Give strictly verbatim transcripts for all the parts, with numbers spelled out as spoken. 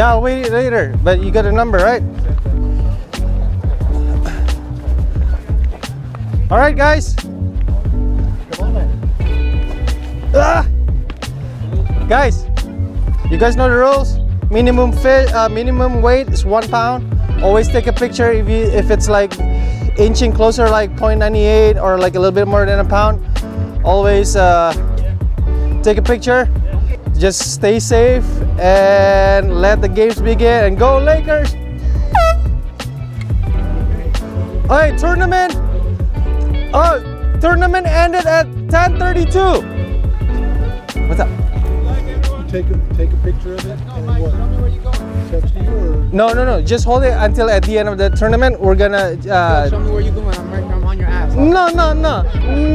Yeah, I'll wait later, but you got a number, right? All right, guys. Come on, man. Ah! Guys, you guys know the rules. Minimum fit, uh, minimum weight is one pound. Always take a picture if you if it's like inching closer, like zero point nine eight or like a little bit more than a pound. Always uh, take a picture. Just stay safe and let the games begin. And go Lakers! All right, tournament. Oh, tournament ended at ten thirty-two. What's up? You take a, take a picture of it? No, Mike, tell me where you're going. Text you or? No, no, no. Just hold it until at the end of the tournament. We're gonna... Uh, show me where you're going. I'm right I'm on your ass. No, no, no.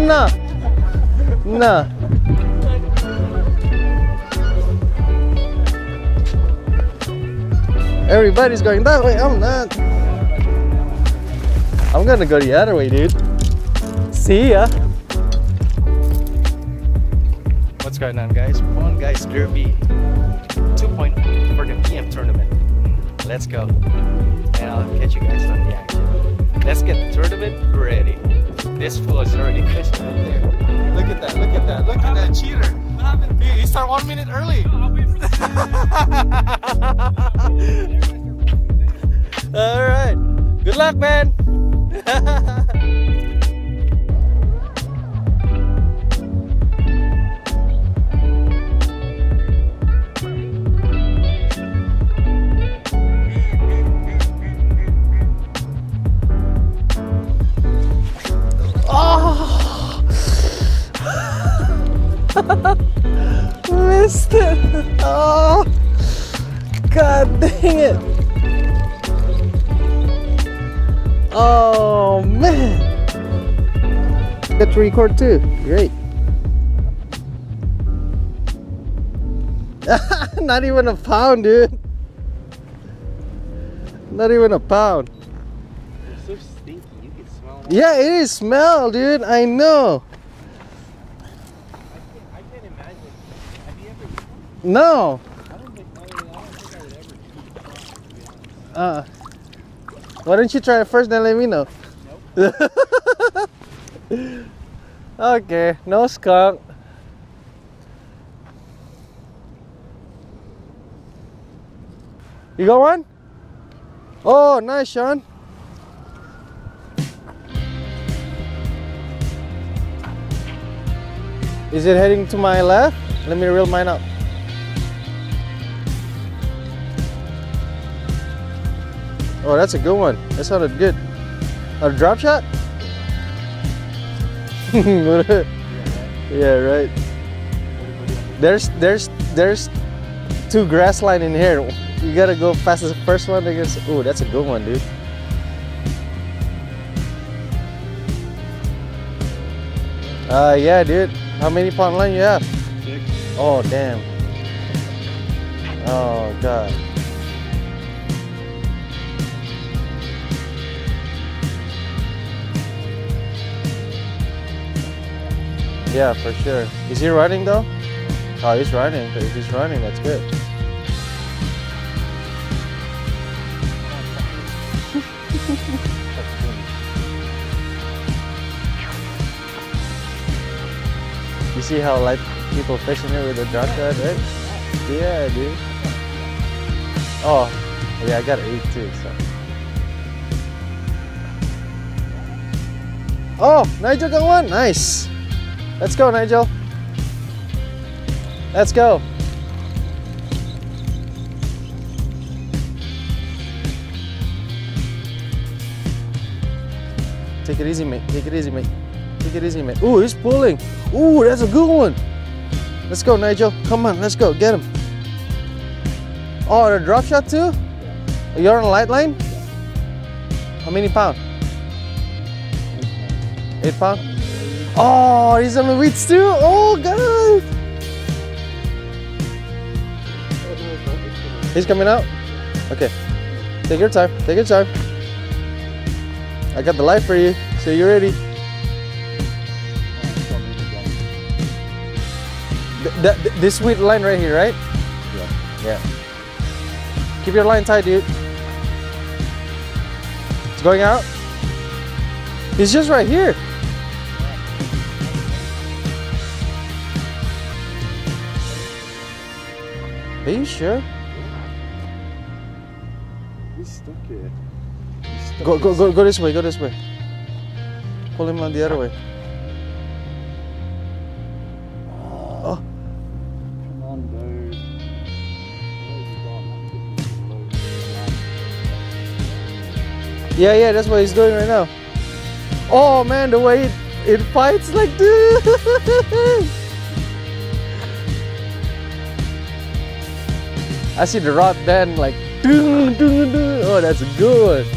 No. No. Everybody's going that way. I'm not. I'm gonna go the other way, dude. See ya. What's going on, guys? One Guys Derby two point oh for the P M tournament. Let's go. And I'll catch you guys on the action. Let's get the tournament ready. This fool is already pushing up there. Look at that, look at that, look at that cheater. What happened? Dude, you start one minute early. Alright. Good luck, man. Missed it! Oh, god dang it! Oh man! Get to record too. Great. Not even a pound, dude. Not even a pound. You're so stinky. You can smell. It. Yeah, it is smell, dude. I know. No. I don't think, I mean, I don't think I would ever do that. Uh, why don't you try it first, then let me know? Nope. Okay, no skunk. You got one? Oh, nice, Sean. Is it heading to my left? Let me reel mine up. Oh, that's a good one. That sounded good. A drop shot? Yeah, right. There's there's there's two grass line in here. You gotta go past the first one. Oh, that's a good one, dude. Uh, yeah, dude. How many pound line you have? Six. Oh, damn. Oh, god. Yeah, for sure. Is he running though? Oh, he's running. If he's running, that's good. You see how light people fishing here with a drop shot, right? Yeah, dude. Oh, yeah, I got eight too. So. Oh, Nigel got one. Nice. Let's go, Nigel. Let's go. Take it easy, mate. Take it easy, mate. Take it easy, mate. Ooh, he's pulling. Ooh, that's a good one. Let's go, Nigel. Come on, let's go. Get him. Oh, a drop shot too? You're on a light line? How many pound? Eight pound? Oh, he's on the weeds too. Oh, God. He's coming out. Okay. Take your time. Take your time. I got the light for you. So you ready? Th th this sweet line right here, right? Yeah. Yeah. Keep your line tight, dude. It's going out. It's just right here. Are you sure? He's stuck here. He's stuck go, go, go, go this way, go this way. Pull him on the other way. Oh. Come on, dude. Yeah, yeah, that's what he's doing right now. Oh man, the way it, it fights like this. I see the rod then like, doo, doo, doo. Oh, that's a good one.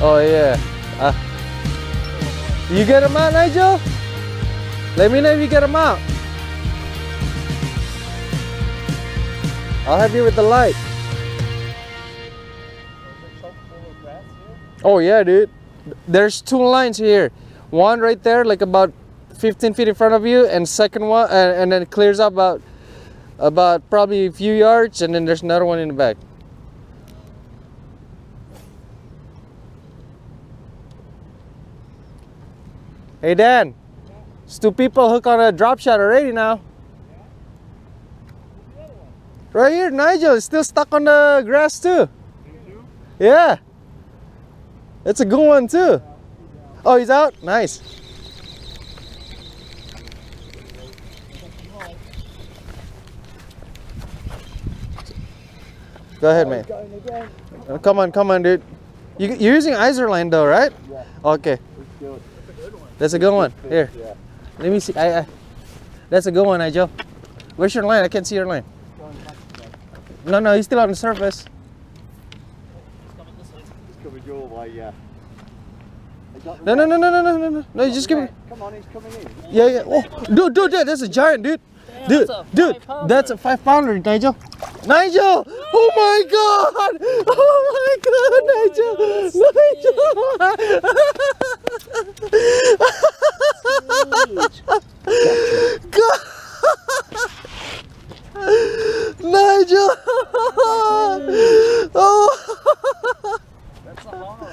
Oh yeah. Uh, you get him out, Nigel? Let me know if you get him out. I'll help you with the light. Oh yeah, dude. There's two lines here. One right there, like about fifteen feet in front of you, and second one, and, and then it clears up about, about probably a few yards, and then there's another one in the back. Hey Dan, yeah. It's two people hooked on a drop shot already now. Yeah. Where's the other one? Right here, Nigel is still stuck on the grass too. You? Yeah, it's a good one too. Yeah. He's oh, he's out? Nice. Go ahead, man. Oh, come on, come on, dude. You, you're using Iser line though, right? Yeah. Okay. That's a good one. Here. Yeah. Let me see. I, I. That's a good one, Nigel. Where's your line? I can't see your line. No, no, he's still on the surface. He's coming your way, yeah. No, no, no, no, no, no, no, no. No, just give me. Come on, he's coming in. Yeah, yeah. Oh, dude, dude, dude, that's a giant, dude. Dude, dude, that's a five pounder, Nigel. Nigel! Oh my god! Oh my god, oh Nigel! Nigel! Nigel! Oh! That's a hard.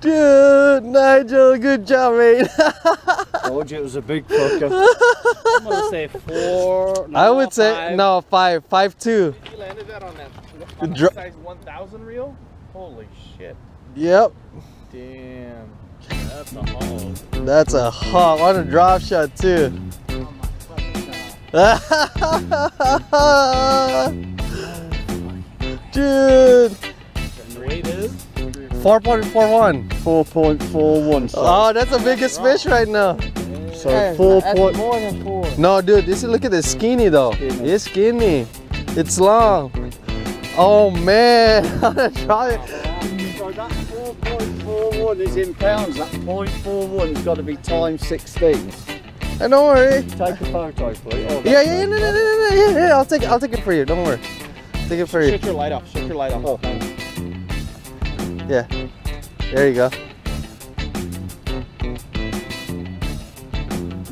Dude, Nigel, good job, mate. Told you it was a big fucker. I'm gonna say four. No, I would say five. No, five, five two. You landed that on that, on that size one thousand reel? Holy shit. Yep. Damn. That's a hog. That's a hog on a drop shot too. Oh my fucking god. Dude. The weight is? four point four one. four point four one. Oh, that's the biggest fish right now. Yeah. So yeah, four point more than four. No, dude, this is, look at this skinny though. Skinny. It's skinny. It's long. Oh man, try it. So that four point four one is in pounds. That point four one has got to be times sixteen. Hey, don't worry. Take a photo, please. Oh, yeah, yeah, no, no, no, no, yeah, yeah. I'll take, I'll take it for you. Don't worry. Take it for you. Shut your light off. Shut your light off. Oh. Yeah, there you go.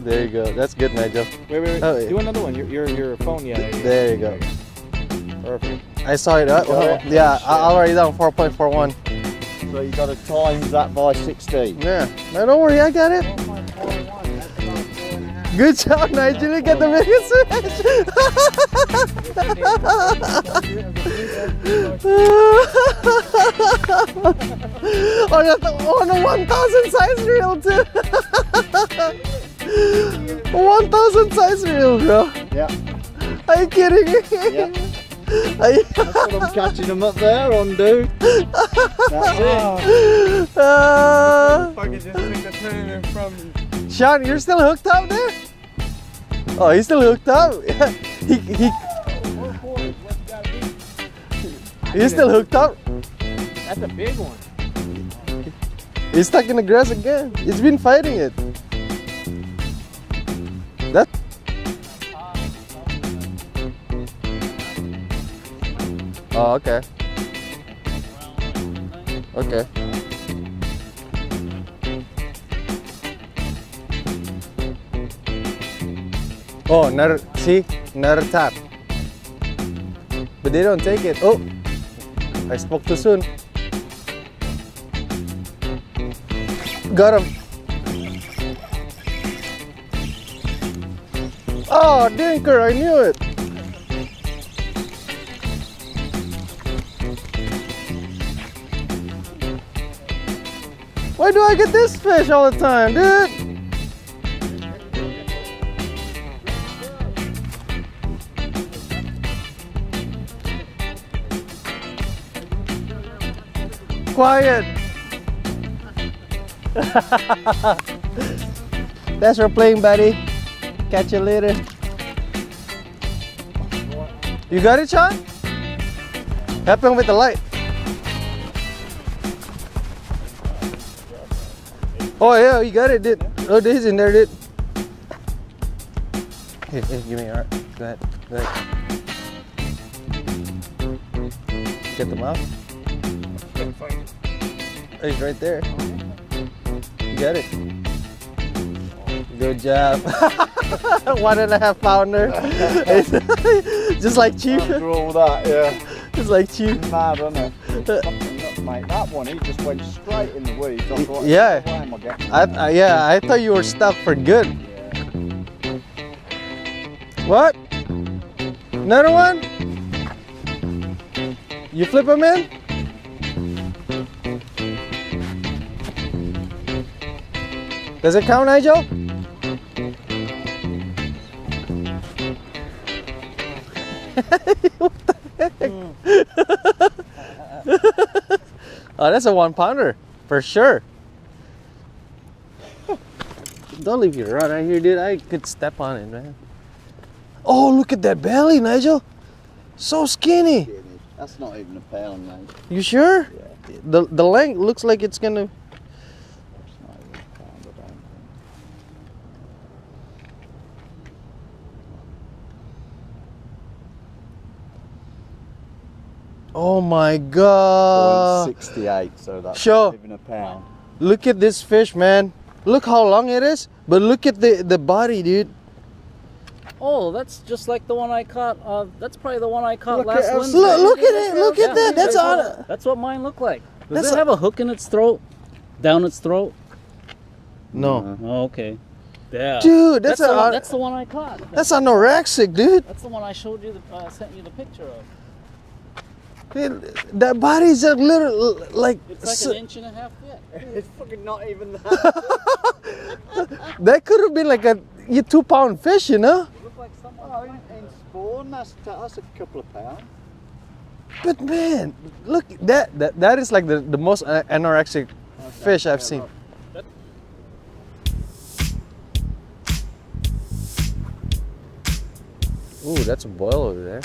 There you go. That's good, Nigel. Wait, wait, wait. Oh, yeah. Do another one. Your, your, your phone, yeah. There you, there you go. go. Perfect. I saw it. Uh, oh, yeah, I already done four point four one. So you got to times that by sixteen. Yeah. No, don't worry. I got it. Good job, Nigel. You get the biggest fish. On a, on a one thousand size reel, too. one thousand size reel, bro. Yeah. Are you kidding me? Yeah. Are you... That's what I'm catching them up there on, dude. That's it. Uh, Sean, you're still hooked up there? Oh, he's still hooked up? Yeah. He, he... He's still hooked up? That's a big one. He's stuck in the grass again. He's been fighting it. That. Oh, okay. Okay. Oh, another, see, another tap. But they don't take it. Oh, I spoke too soon. Got him. Oh, dinker, I knew it. Why do I get this fish all the time, dude? Quiet. Thanks for playing, buddy. Catch you later. You got it, Sean? Help him with the light. Oh yeah, you got it, dude. Oh, this is in there, dude. Hey, hey, give me all right. Go ahead. Go ahead. Get them out. It's right there. You got it. Good job. One and a half pounder. Just like Chief. All that, yeah. Just like Chief. Mad, isn't it? Up, mate. That one, he just went straight in the weeds. Like, yeah. I, I, yeah, I thought you were stuck for good. Yeah. What? Another one? You flip him in? Does it count, Nigel? What the heck? Oh, that's a one pounder for sure. Don't leave your rod right here, dude. I could step on it, man. Oh, look at that belly, Nigel. So skinny. That's not even a pound, man. You sure? Yeah. The the length looks like it's gonna. Oh my God! sixty-eight, so that's sure. Not even a pound. Look at this fish, man. Look how long it is, but look at the, the body, dude. Oh, that's just like the one I caught. Uh, that's probably the one I caught look last Wednesday. Look, look at it! Look at yeah, that! That's on. What, that's what mine looked like. Does that's it have a hook in its throat? Down its throat? No. Oh, okay. Yeah. Dude, that's, that's, a, the one, that's the one I caught. That's, that's anorexic, dude. That's the one I showed you, the, uh, sent you the picture of. Dude, that body's a little like it's like so, an inch and a half thick. It's fucking not even that. That could have been like a you two pound fish, you know. You look like someone oh, in, in spawn. That's, that's a couple of pounds. But man, look that that that is like the the most anorexic okay, fish I've seen. Up. Ooh, that's a boil over there.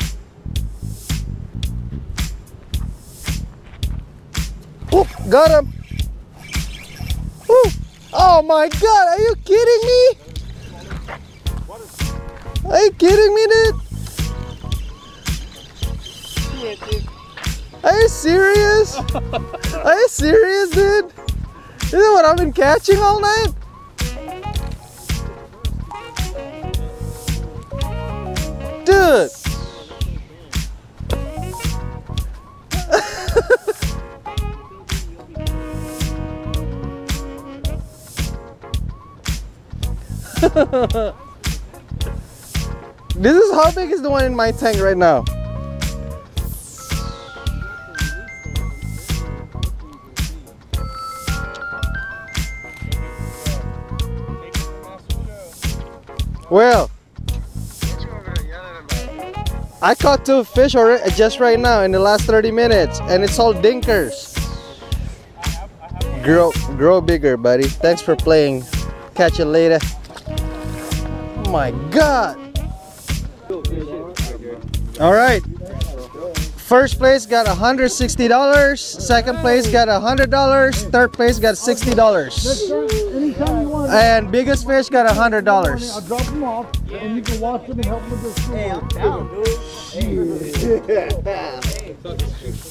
Ooh, got him! Ooh. Oh my God, are you kidding me? Are you kidding me, dude? Are you serious? Are you serious, dude? Is that what I've been catching all night? Dude! This is how big is the one in my tank right now. Well, I caught two fish already just right now in the last thirty minutes, and it's all dinkers. Grow, grow bigger, buddy. Thanks for playing. Catch you later. Oh my God! All right. First place got one hundred sixty dollars. Second place got one hundred dollars. Third place got sixty dollars. And biggest fish got one hundred dollars. I'll drop them off, and you can watch them and help them with this.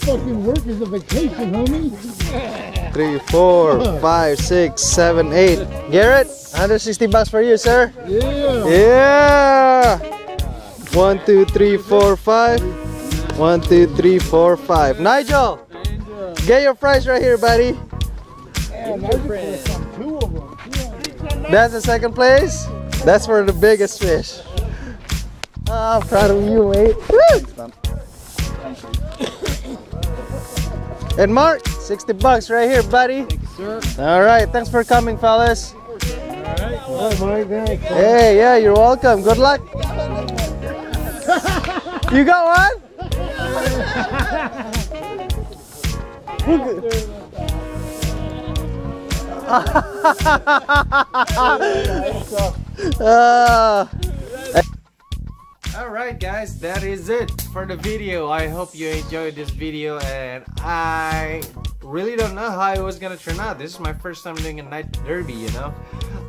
Fucking work is a vacation, homie. Three, four, five, six, seven, eight. Garrett, one hundred sixty bucks for you, sir. Yeah. Yeah. Yeah! One, two, three, four, five. One, two, three, four, five. Nigel! Get your fries right here, buddy. That's the second place. That's for the biggest fish. Oh, I'm proud of you, mate. Woo! And Mark, sixty bucks right here, buddy. Thank you, sir. All right, thanks for coming, fellas. All right. All right, Mark. Hey, yeah, you're welcome. Good luck. You got one? uh, Alright guys, that is it for the video. I hope you enjoyed this video, and I really don't know how it was gonna turn out. This is my first time doing a night derby, you know.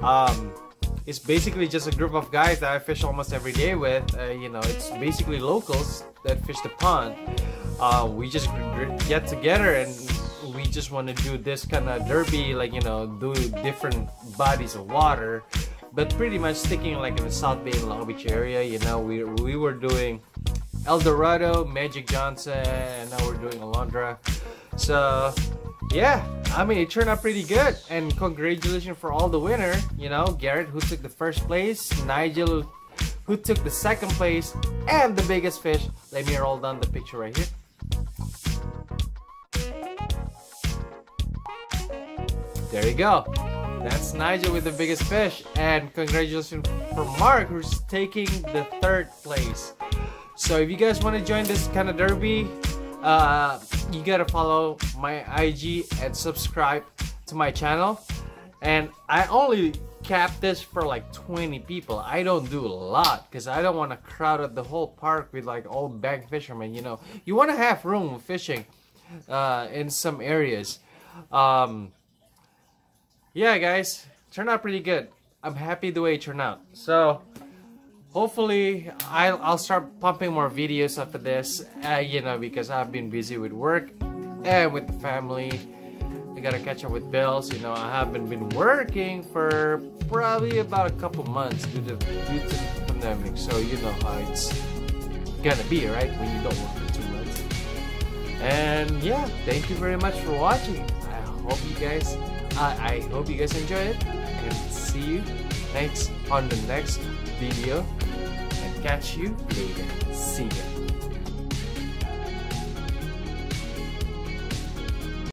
Um, it's basically just a group of guys that I fish almost every day with. Uh, you know, it's basically locals that fish the pond. Uh, we just get together and we just want to do this kind of derby, like, you know, do different bodies of water, but pretty much sticking like in the South Bay and Long Beach area. You know, we, we were doing Eldorado, Magic Johnson, and now we're doing Alondra. So yeah, I mean, it turned out pretty good, and congratulations for all the winner. You know, Garrett, who took the first place, Nigel, who took the second place, and the biggest fish. Let me roll down the picture right here. There you go. That's Nigel with the biggest fish, and congratulations for Mark, who's taking the third place. So if you guys want to join this kind of derby, uh, you gotta follow my I G and subscribe to my channel. And I only cap this for like twenty people. I don't do a lot because I don't want to crowd up the whole park with like old bag fishermen. You know, you want to have room fishing uh, in some areas. Um, Yeah guys, turned out pretty good. I'm happy the way it turned out. So hopefully I'll, I'll start pumping more videos after this, uh, you know, because I've been busy with work and with the family. I gotta catch up with bills, you know. I haven't been working for probably about a couple months due to, due to the pandemic, so you know how it's gonna be, right, when you don't work for two months. And yeah, thank you very much for watching. I hope you guys Uh, I hope you guys enjoy it, and see you next on the next video, and catch you later. See ya.